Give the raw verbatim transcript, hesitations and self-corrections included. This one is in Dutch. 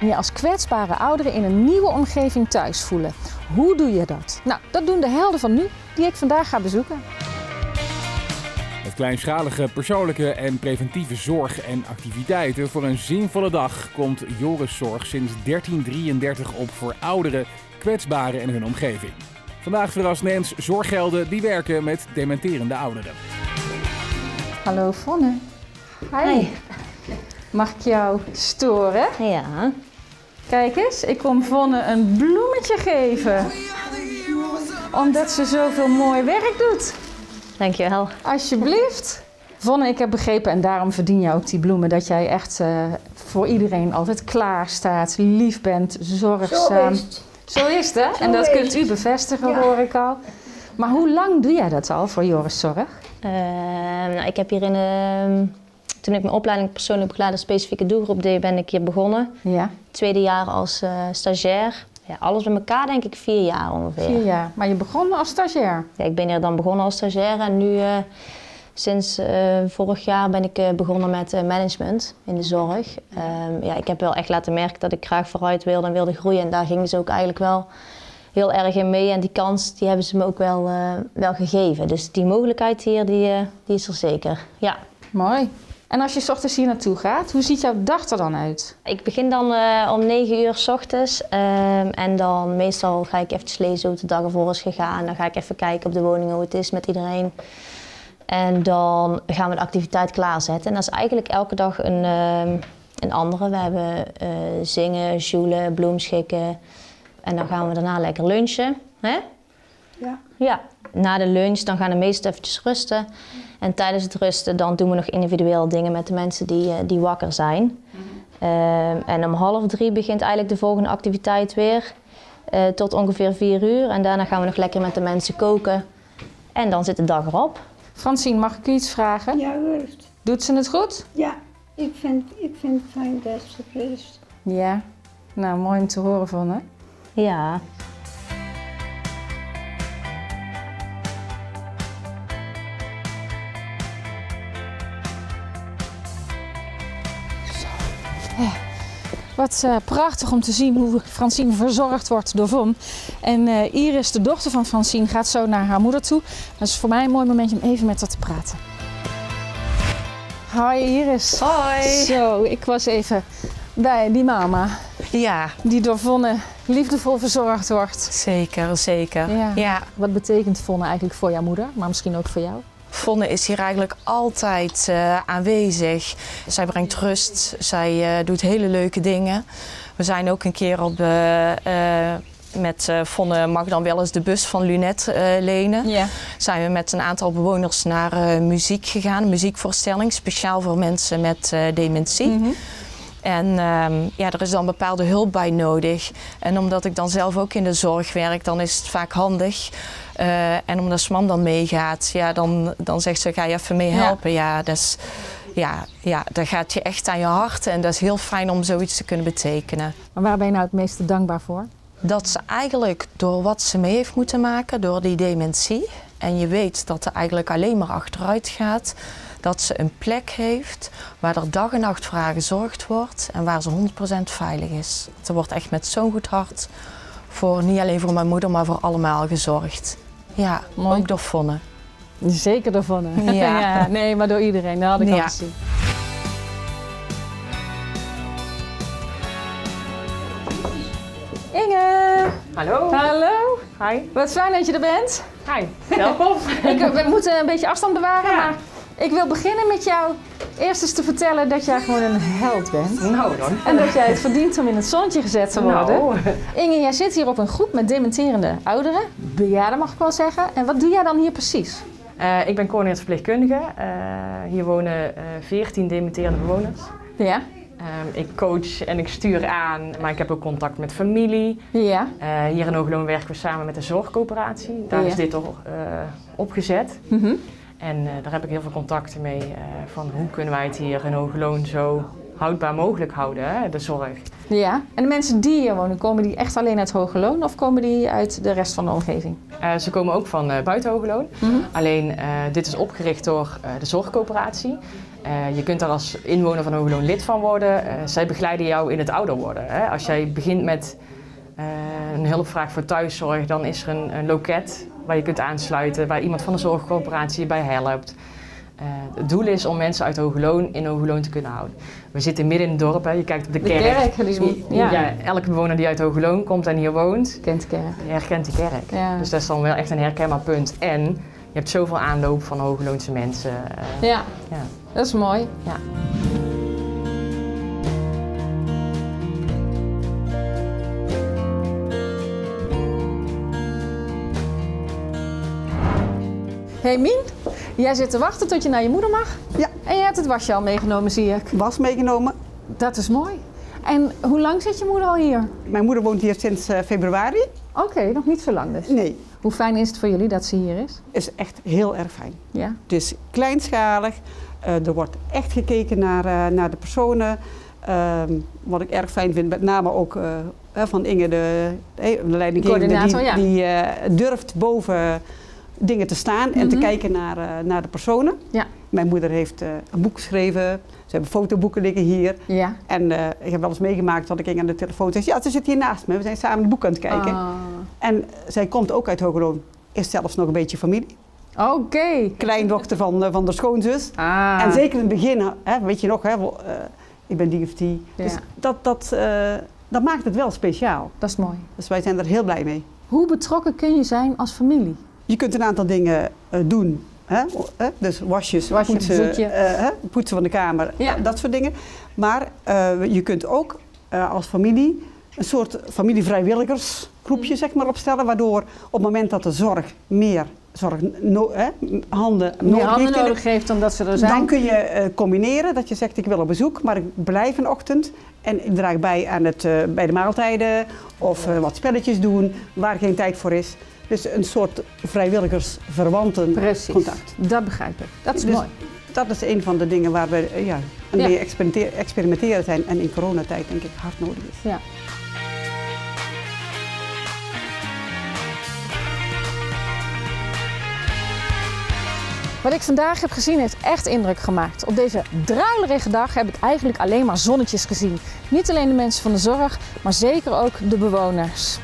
en je als kwetsbare ouderen in een nieuwe omgeving thuis voelen. Hoe doe je dat? Nou, dat doen de helden van nu, die ik vandaag ga bezoeken. Met kleinschalige persoonlijke en preventieve zorg en activiteiten voor een zinvolle dag komt Joris Zorg sinds dertien drieëndertig op voor ouderen, kwetsbaren en hun omgeving. Vandaag verrast Nance zorghelden die werken met dementerende ouderen. Hallo Vonne. Hi. Mag ik jou storen? Ja. Kijk eens, ik kom Vonne een bloemetje geven. Omdat ze zoveel mooi werk doet. Dankjewel. Alsjeblieft. Vonne, ik heb begrepen, en daarom verdien je ook die bloemen, dat jij echt uh, voor iedereen altijd klaar staat, lief bent, zorgzaam. Zo is het. Zo is het, hè? Zo en dat kunt u bevestigen, ja. Hoor ik al. Maar hoe lang doe jij dat al voor Joris Zorg? Uh, nou, ik heb hier in uh, toen ik mijn opleiding persoonlijk begeleider specifieke doelgroep deed, ben ik hier begonnen. Ja. Tweede jaar als uh, stagiair. Ja, alles bij elkaar denk ik vier jaar ongeveer. Vier jaar. Maar je begon als stagiair? Ja, ik ben hier dan begonnen als stagiair en nu uh, sinds uh, vorig jaar ben ik uh, begonnen met uh, management in de zorg. Um, ja, ik heb wel echt laten merken dat ik graag vooruit wilde en wilde groeien en daar gingen ze ook eigenlijk wel heel erg in mee en die kans die hebben ze me ook wel, uh, wel gegeven. Dus die mogelijkheid hier die, uh, die is er zeker. Ja. Mooi. En als je 's ochtends hier naartoe gaat, hoe ziet jouw dag er dan uit? Ik begin dan uh, om negen uur 's ochtends um, en dan meestal ga ik eventjes lezen hoe de dag ervoor is gegaan. Dan ga ik even kijken op de woning hoe het is met iedereen. En dan gaan we de activiteit klaarzetten. En dat is eigenlijk elke dag een, um, een andere. We hebben uh, zingen, joelen, bloemschikken en dan gaan we daarna lekker lunchen. Hè? Ja. Ja. Na de lunch dan gaan de meesten eventjes rusten. En tijdens het rusten dan doen we nog individueel dingen met de mensen die, die wakker zijn. Mm-hmm. uh, en om half drie begint eigenlijk de volgende activiteit weer. Uh, tot ongeveer vier uur. En daarna gaan we nog lekker met de mensen koken. En dan zit de dag erop. Francine, mag ik u iets vragen? Ja, rust. Doet ze het goed? Ja, ik vind, ik vind het fijn dat ze rust. Ja, nou mooi om te horen van hè? Ja. Ja, wat uh, prachtig om te zien hoe Francine verzorgd wordt door Von. En uh, Iris, de dochter van Francine, gaat zo naar haar moeder toe. Dat is voor mij een mooi momentje om even met haar te praten. Hoi Iris. Hoi. Zo, ik was even bij die mama. Ja. Die door Vonne liefdevol verzorgd wordt. Zeker, zeker. Ja. Ja. Wat betekent Vonne eigenlijk voor jouw moeder, maar misschien ook voor jou? Vonne is hier eigenlijk altijd uh, aanwezig. Zij brengt rust, zij uh, doet hele leuke dingen. We zijn ook een keer op de, uh, met uh, Vonne mag dan wel eens de bus van Lunet uh, lenen. Ja. Zijn we met een aantal bewoners naar uh, muziek gegaan, een muziekvoorstelling, speciaal voor mensen met uh, dementie. Mm-hmm. En um, ja, er is dan bepaalde hulp bij nodig. En omdat ik dan zelf ook in de zorg werk, dan is het vaak handig. Uh, en omdat mam dan meegaat, ja, dan, dan zegt ze, ga je even mee helpen. Ja, ja, dat is, ja, ja, dat gaat je echt aan je hart. En dat is heel fijn om zoiets te kunnen betekenen. Maar waar ben je nou het meeste dankbaar voor? Dat ze eigenlijk door wat ze mee heeft moeten maken, door die dementie. En je weet dat er eigenlijk alleen maar achteruit gaat. Dat ze een plek heeft waar er dag en nacht voor haar gezorgd wordt en waar ze honderd procent veilig is. Ze wordt echt met zo'n goed hart voor, niet alleen voor mijn moeder, maar voor allemaal gezorgd. Ja, mooi. Ook door Vonne. Zeker door Vonne. Ja. Ja, nee, maar door iedereen, dat had ik ja. Al gezien. Inge! Hallo! Hallo! Hi! Wat fijn dat je er bent. Hi, welkom. Ik, we moeten een beetje afstand bewaren, ja. Maar... Ik wil beginnen met jou eerst eens te vertellen dat jij gewoon een held bent. Nou dan. En dat jij het verdient om in het zonnetje gezet te worden. Nou. Inge, jij zit hier op een groep met dementerende ouderen, bejaarden mag ik wel zeggen. En wat doe jij dan hier precies? Uh, ik ben coördinerend verpleegkundige. Uh, hier wonen uh, veertien dementerende bewoners. Ja. Um, ik coach en ik stuur aan, maar ik heb ook contact met familie. Ja. Uh, hier in Hoogloon werken we samen met de zorgcoöperatie. Daar ja. Is dit al uh, opgezet. Mm-hmm. En uh, daar heb ik heel veel contacten mee, uh, van hoe kunnen wij het hier in Hoogloon zo houdbaar mogelijk houden, hè, de zorg. Ja, en de mensen die hier wonen, komen die echt alleen uit Hoogloon of komen die uit de rest van de omgeving? Uh, ze komen ook van uh, buiten Hoogloon. Mm-hmm. Alleen uh, dit is opgericht door uh, de zorgcoöperatie. Uh, je kunt daar als inwoner van Hoogloon lid van worden. Uh, zij begeleiden jou in het ouder worden. Hè. Als jij begint met uh, een hulpvraag voor thuiszorg, dan is er een, een loket waar je kunt aansluiten, waar iemand van de zorgcoöperatie je bij helpt. Uh, het doel is om mensen uit Hoogloon in Hoogloon te kunnen houden. We zitten midden in het dorp, hè. Je kijkt op de kerk. De kerk die, ja. Ja, elke bewoner die uit Hoogloon komt en hier woont, kent de kerk. herkent de kerk. Ja. Dus dat is dan wel echt een herkenbaar punt. En je hebt zoveel aanloop van Hoogloonse mensen. Uh, ja. ja, dat is mooi. Ja. Hey Mien, jij zit te wachten tot je naar je moeder mag. Ja. En je hebt het wasje al meegenomen, zie ik. Was meegenomen. Dat is mooi. En hoe lang zit je moeder al hier? Mijn moeder woont hier sinds uh, februari. Oké, okay, nog niet zo lang dus. Nee. Hoe fijn is het voor jullie dat ze hier is? Is echt heel erg fijn. Ja. Dus kleinschalig. Uh, er wordt echt gekeken naar, uh, naar de personen. Uh, wat ik erg fijn vind, met name ook uh, van Inge, de, de leidinggevende, die, ja. die uh, durft boven dingen te staan en mm-hmm. te kijken naar, uh, naar de personen. Ja. Mijn moeder heeft uh, een boek geschreven, ze hebben fotoboeken liggen hier. Ja. En uh, ik heb wel eens meegemaakt dat ik ging aan de telefoon zei, ja, ze zit hier naast me, we zijn samen het boek aan het kijken. Oh. En uh, zij komt ook uit Hoogloon, is zelfs nog een beetje familie. Oké. Okay. Kleindochter van, uh, van de schoonzus. Ah. En zeker in het begin, hè, weet je nog, hè, wel, uh, ik ben die of die. Ja. Dus dat, dat, uh, dat maakt het wel speciaal. Dat is mooi. Dus wij zijn er heel blij mee. Hoe betrokken kun je zijn als familie? Je kunt een aantal dingen uh, doen, hè? Uh, dus wasjes, wasje, poetsen, uh, uh, poetsen van de kamer, ja. uh, dat soort dingen. Maar uh, je kunt ook uh, als familie een soort familievrijwilligersgroepje zeg maar, opstellen, waardoor op het moment dat de zorg meer zorg no uh, handen, nodig, handen heeft, nodig heeft dan dat ze er zijn. Dan kun je uh, combineren dat je zegt ik wil op bezoek, maar ik blijf een ochtend en ik draag bij aan het, uh, bij de maaltijden of uh, wat spelletjes doen waar geen tijd voor is. Dus een soort vrijwilligers-verwantencontact. Dat begrijp ik. Dat is dus mooi. Dat is een van de dingen waar we ja, mee ja. experimenteren, experimenteren zijn en in coronatijd denk ik hard nodig is. Ja. Wat ik vandaag heb gezien heeft echt indruk gemaakt. Op deze druilerige dag heb ik eigenlijk alleen maar zonnetjes gezien. Niet alleen de mensen van de zorg, maar zeker ook de bewoners.